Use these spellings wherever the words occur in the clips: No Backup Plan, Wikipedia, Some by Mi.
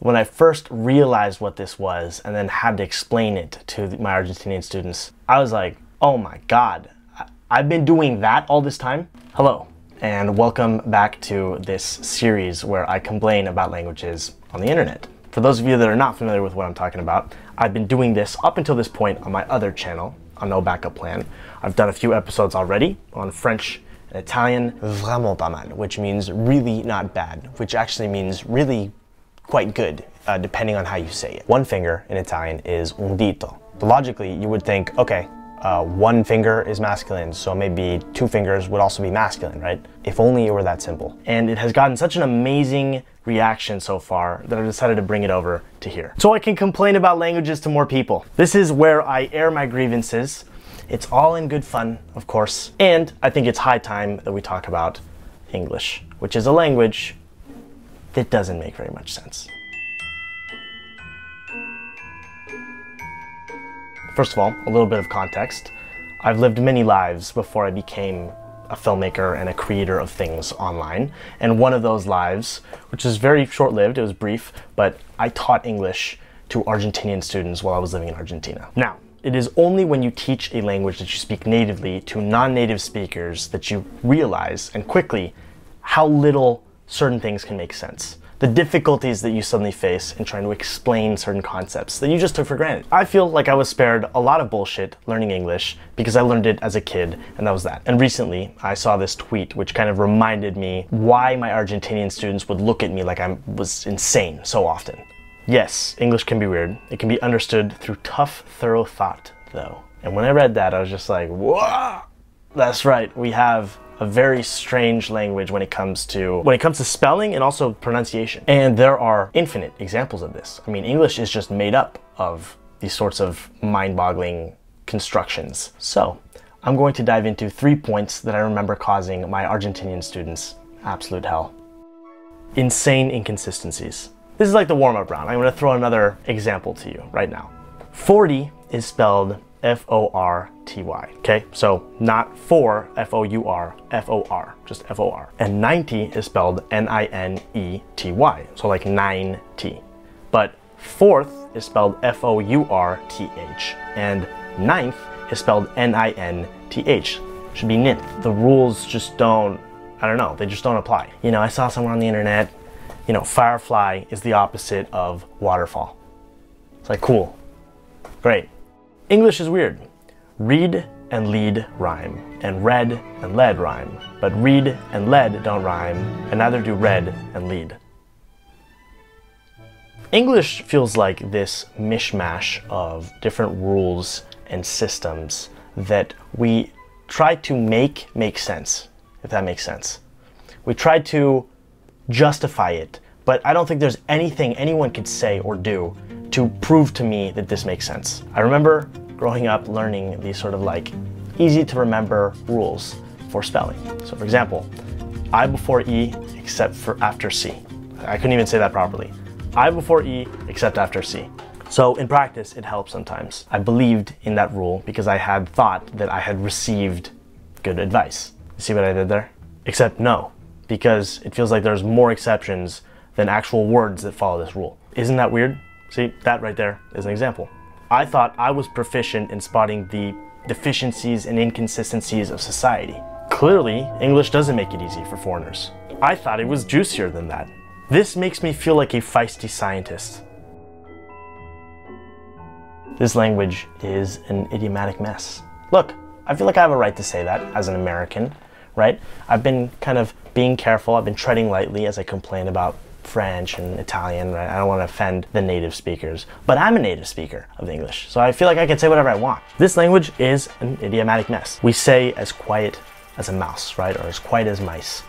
when I first realized what this was and then had to explain it to my Argentinian students, I was like, oh my God, I've been doing that all this time? Hello, and welcome back to this series where I complain about languages on the internet. For those of you that are not familiar with what I'm talking about, I've been doing this up until this point on my other channel, on No Backup Plan. I've done a few episodes already on French and Italian, vraiment pas mal, which means really not bad, which actually means really quite good, depending on how you say it. One finger in Italian is un dito. Logically, you would think, okay, one finger is masculine, so maybe two fingers would also be masculine, right? If only it were that simple. And it has gotten such an amazing reaction so far that I've decided to bring it over to here, so I can complain about languages to more people. This is where I air my grievances. It's all in good fun, of course. And I think it's high time that we talk about English, which is a language that doesn't make very much sense. First of all, a little bit of context. I've lived many lives before I became a filmmaker and a creator of things online. And one of those lives, which is very short-lived, it was brief, but I taught English to Argentinian students while I was living in Argentina. Now, it is only when you teach a language that you speak natively to non-native speakers that you realize, and quickly, how little certain things can make sense. The difficulties that you suddenly face in trying to explain certain concepts that you just took for granted. I feel like I was spared a lot of bullshit learning English because I learned it as a kid, and that was that. And recently, I saw this tweet which kind of reminded me why my Argentinian students would look at me like I was insane so often. Yes, English can be weird. It can be understood through tough, thorough thought, though. And when I read that, I was just like, whoa! That's right, we have a very strange language when it comes to spelling and also pronunciation. And there are infinite examples of this. I mean, English is just made up of these sorts of mind-boggling constructions. So I'm going to dive into 3 points that I remember causing my Argentinian students absolute hell. Insane inconsistencies. This is like the warm-up round. I'm gonna throw another example to you right now. 40 is spelled F-O-R-T-Y, okay? So not four, F-O-U-R, F-O-R, just F-O-R. And 90 is spelled N-I-N-E-T-Y, so like 9-T. But fourth is spelled F-O-U-R-T-H, and ninth is spelled N-I-N-T-H. Should be ninth. The rules just don't, I don't know, they just don't apply. You know, I saw someone on the internet, you know, firefly is the opposite of waterfall. It's like, cool, great. English is weird. Read and lead rhyme, and read and led rhyme, but read and led don't rhyme, and neither do read and lead. English feels like this mishmash of different rules and systems that we try to make sense, if that makes sense. We try to justify it, but I don't think there's anything anyone could say or do to prove to me that this makes sense. I remember growing up learning these sort of like easy to remember rules for spelling. So for example, I before E except for after C. I couldn't even say that properly. I before E except after C. So in practice, it helps sometimes. I believed in that rule because I had thought that I had received good advice. You see what I did there? Except no, because it feels like there's more exceptions than actual words that follow this rule. Isn't that weird? See, that right there is an example. I thought I was proficient in spotting the deficiencies and inconsistencies of society. Clearly, English doesn't make it easy for foreigners. I thought it was juicier than that. This makes me feel like a feisty scientist. This language is an idiomatic mess. Look, I feel like I have a right to say that as an American, right? I've been kind of being careful. I've been treading lightly as I complain about French and Italian, right? I don't want to offend the native speakers, but I'm a native speaker of English, so I feel like I can say whatever I want. This language is an idiomatic mess. We say as quiet as a mouse, right? Or as quiet as mice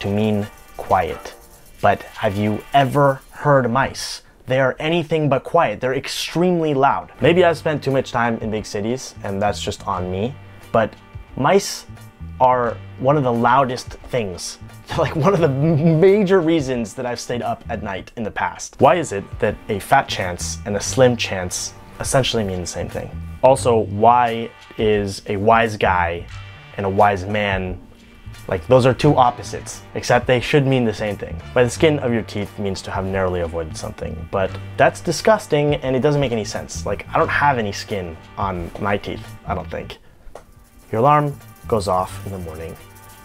to mean quiet. But have you ever heard mice? They are anything but quiet. They're extremely loud. Maybe I've spent too much time in big cities and that's just on me, but mice are one of the loudest things. They're like one of the major reasons that I've stayed up at night in the past. Why is it that a fat chance and a slim chance essentially mean the same thing? Also, why is a wise guy and a wise man Like, those are two opposites, except they should mean the same thing. By the skin of your teeth means to have narrowly avoided something, but that's disgusting and it doesn't make any sense. Like, I don't have any skin on my teeth, I don't think. Your alarm goes off in the morning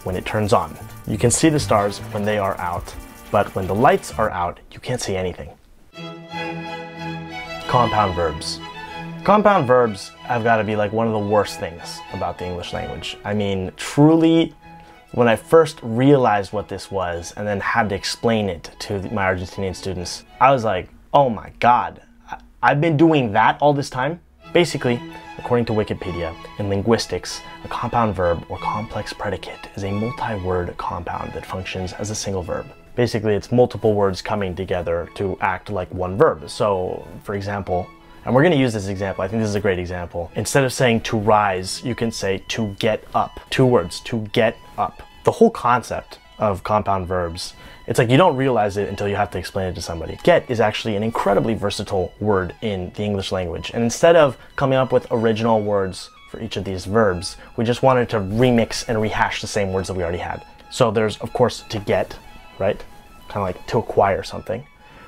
when it turns on. You can see the stars when they are out, but when the lights are out, you can't see anything. Compound verbs. Compound verbs have got to be like one of the worst things about the English language. I mean, truly, when I first realized what this was and then had to explain it to my Argentinian students, I was like, oh my God, I've been doing that all this time? Basically, according to Wikipedia, in linguistics, a compound verb or complex predicate is a multi-word compound that functions as a single verb. Basically, it's multiple words coming together to act like one verb. So, for example, and we're going to use this example, I think this is a great example. Instead of saying to rise, you can say to get up. Two words, to get up. The whole concept of compound verbs, it's like you don't realize it until you have to explain it to somebody. Get is actually an incredibly versatile word in the English language. And instead of coming up with original words for each of these verbs, we just wanted to remix and rehash the same words that we already had. So there's, of course, to get, right? Kind of like to acquire something.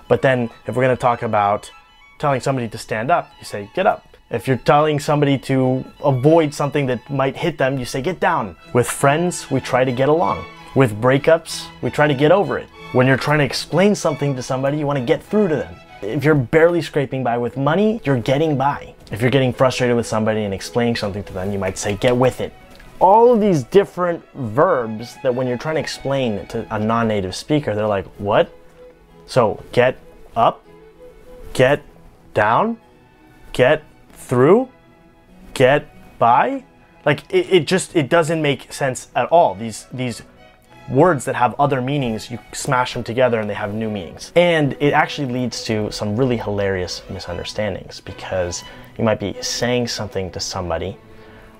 But then if we're going to talk about telling somebody to stand up, you say get up. If you're telling somebody to avoid something that might hit them, you say get down. With friends, we try to get along. With breakups, we try to get over it. When you're trying to explain something to somebody, you want to get through to them. If you're barely scraping by with money, you're getting by. If you're getting frustrated with somebody and explaining something to them, you might say get with it. All of these different verbs that when you're trying to explain to a non-native speaker, they're like, what? So get up, get down, get through, get by. Like, it doesn't make sense at all. These words that have other meanings, you smash them together and they have new meanings. And it actually leads to some really hilarious misunderstandings, because you might be saying something to somebody,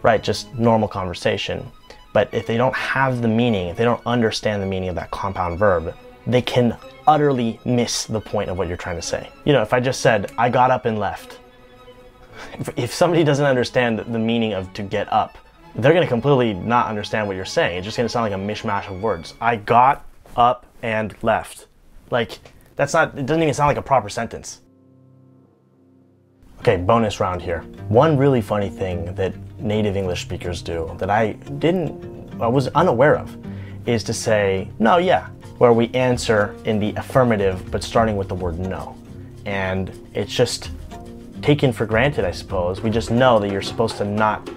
right, just normal conversation, but if they don't have the meaning, if they don't understand the meaning of that compound verb, they can utterly miss the point of what you're trying to say. You know, if I just said, I got up and left, if somebody doesn't understand the meaning of to get up, they're going to completely not understand what you're saying. It's just going to sound like a mishmash of words. I got up and left. Like, that's not, it doesn't even sound like a proper sentence. Okay, bonus round here. One really funny thing that native English speakers do that I was unaware of is to say, no, yeah, where we answer in the affirmative, but starting with the word no. And it's just taken for granted, I suppose. We just know that you're supposed to not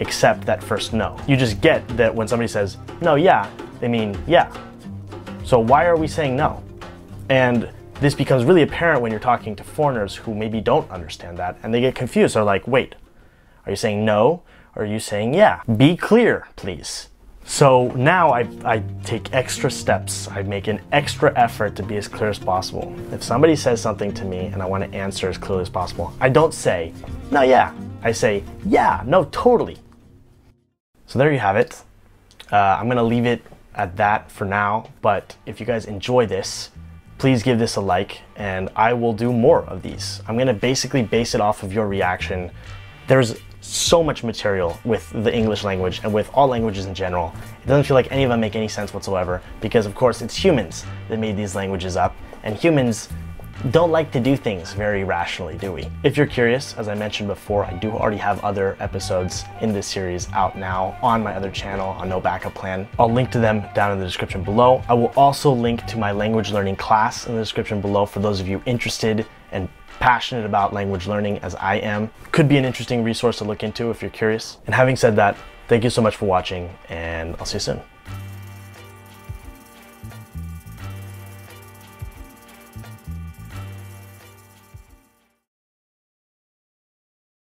accept that first no. You just get that when somebody says, no, yeah, they mean, yeah. So why are we saying no? And this becomes really apparent when you're talking to foreigners who maybe don't understand that, and they get confused. They're like, wait, are you saying no? Or are you saying yeah? Be clear, please. So now I take extra steps. I make an extra effort to be as clear as possible. If somebody says something to me and I want to answer as clearly as possible, I don't say, no, yeah. I say, yeah, no, totally. So there you have it. I'm going to leave it at that for now. But if you guys enjoy this, please give this a like and I will do more of these. I'm going to basically base it off of your reaction. There's so much material with the English language and with all languages in general. It doesn't feel like any of them make any sense whatsoever, because of course it's humans that made these languages up, and humans don't like to do things very rationally, do we? If you're curious, as I mentioned before, I do already have other episodes in this series out now on my other channel, on No Backup Plan. I'll link to them down in the description below. I will also link to my language learning class in the description below for those of you interested and passionate about language learning as I am. Could be an interesting resource to look into if you're curious. And having said that, thank you so much for watching, and I'll see you soon.